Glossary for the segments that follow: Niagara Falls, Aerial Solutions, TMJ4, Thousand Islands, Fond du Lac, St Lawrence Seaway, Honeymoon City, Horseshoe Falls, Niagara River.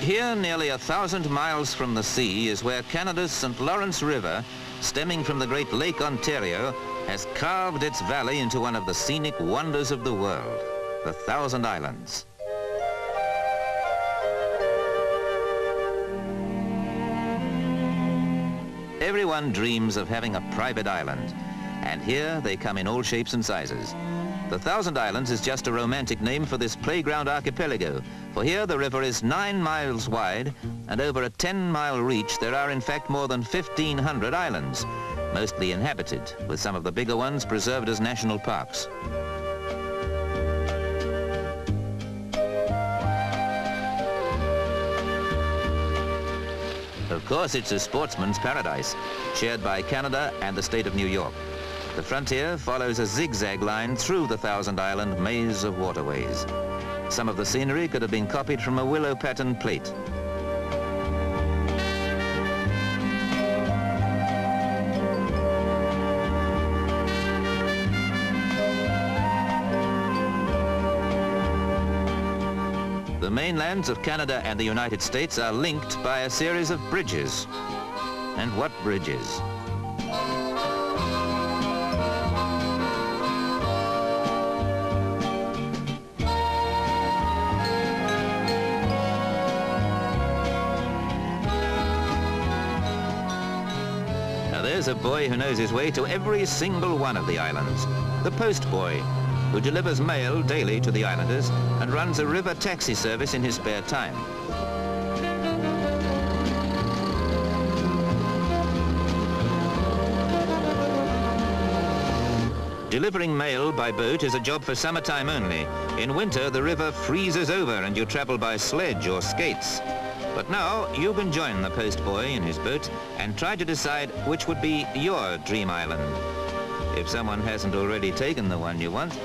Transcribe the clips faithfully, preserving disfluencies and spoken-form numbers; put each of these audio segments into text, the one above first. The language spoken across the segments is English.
Here, nearly a thousand miles from the sea, is where Canada's St Lawrence River, stemming from the great Lake Ontario, has carved its valley into one of the scenic wonders of the world, the Thousand Islands. Everyone dreams of having a private island, and here they come in all shapes and sizes. The Thousand Islands is just a romantic name for this playground archipelago, for here the river is nine miles wide, and over a ten-mile reach there are in fact more than fifteen hundred islands, mostly inhabited, with some of the bigger ones preserved as national parks. Of course, it's a sportsman's paradise, shared by Canada and the state of New York. The frontier follows a zigzag line through the Thousand Island maze of waterways. Some of the scenery could have been copied from a willow pattern plate. The mainlands of Canada and the United States are linked by a series of bridges. And what bridges? Now there's a boy who knows his way to every single one of the islands, the post boy, who delivers mail daily to the islanders and runs a river taxi service in his spare time. Delivering mail by boat is a job for summertime only. In winter, the river freezes over and you travel by sledge or skates. But now you can join the post boy in his boat and try to decide which would be your dream island, if someone hasn't already taken the one you want.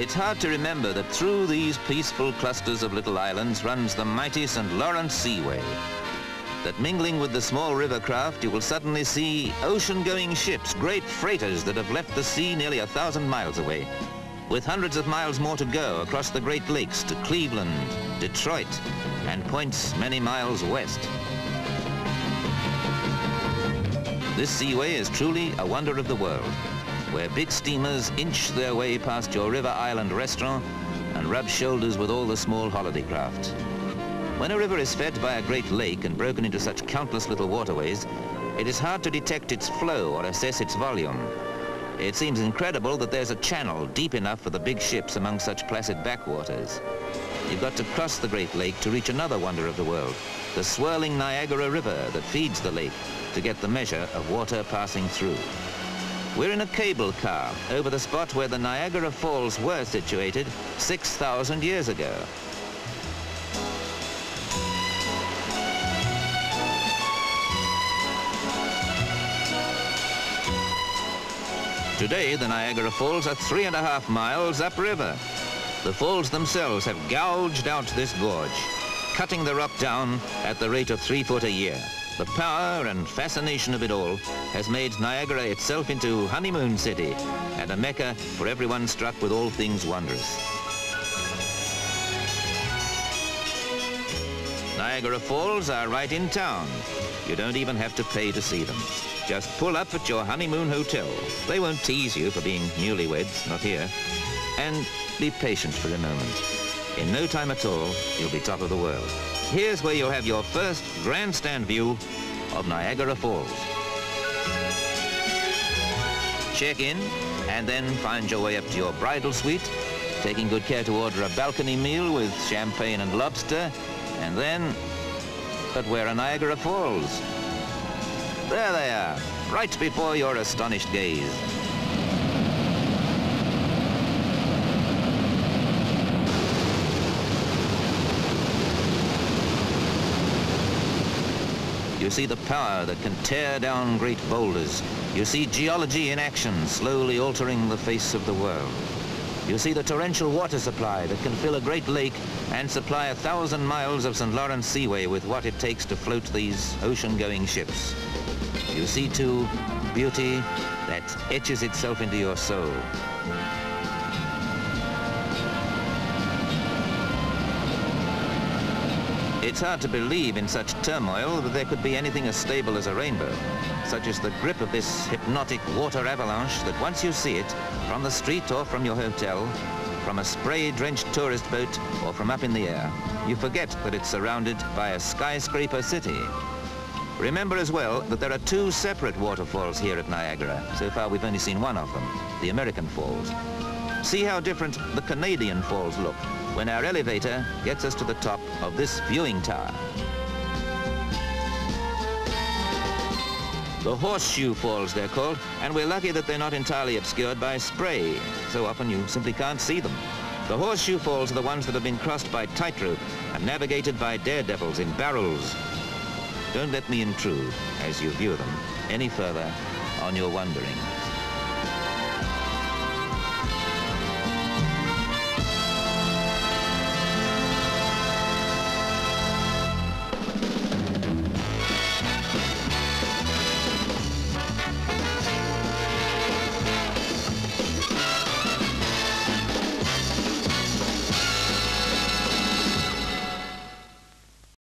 It's hard to remember that through these peaceful clusters of little islands runs the mighty St Lawrence Seaway. That mingling with the small river craft, you will suddenly see ocean-going ships, great freighters that have left the sea nearly a thousand miles away, with hundreds of miles more to go across the Great Lakes to Cleveland, Detroit, and points many miles west. This seaway is truly a wonder of the world, where big steamers inch their way past your River Island restaurant and rub shoulders with all the small holiday craft. When a river is fed by a great lake and broken into such countless little waterways, it is hard to detect its flow or assess its volume. It seems incredible that there's a channel deep enough for the big ships among such placid backwaters. You've got to cross the Great Lake to reach another wonder of the world, the swirling Niagara River that feeds the lake, to get the measure of water passing through. We're in a cable car over the spot where the Niagara Falls were situated six thousand years ago. Today, the Niagara Falls are three and a half miles upriver. The falls themselves have gouged out this gorge, cutting the rock down at the rate of three foot a year. The power and fascination of it all has made Niagara itself into honeymoon city and a mecca for everyone struck with all things wondrous. Niagara Falls are right in town. You don't even have to pay to see them. Just pull up at your honeymoon hotel. They won't tease you for being newlyweds, not here. And be patient for a moment. In no time at all, you'll be top of the world. Here's where you'll have your first grandstand view of Niagara Falls. Check in and then find your way up to your bridal suite, taking good care to order a balcony meal with champagne and lobster, and then, but where are Niagara Falls? There they are, right before your astonished gaze. You see the power that can tear down great boulders. You see geology in action, slowly altering the face of the world. You see the torrential water supply that can fill a great lake and supply a thousand miles of St Lawrence Seaway with what it takes to float these ocean-going ships. You see, too, beauty that etches itself into your soul. It's hard to believe in such turmoil that there could be anything as stable as a rainbow. Such is the grip of this hypnotic water avalanche that once you see it, from the street or from your hotel, from a spray-drenched tourist boat or from up in the air, you forget that it's surrounded by a skyscraper city. Remember as well that there are two separate waterfalls here at Niagara. So far we've only seen one of them, the American Falls. See how different the Canadian Falls look when our elevator gets us to the top of this viewing tower. The Horseshoe Falls, they're called, and we're lucky that they're not entirely obscured by spray. So often you simply can't see them. The Horseshoe Falls are the ones that have been crossed by tightrope and navigated by daredevils in barrels. Don't let me intrude, as you view them, any further on your wandering.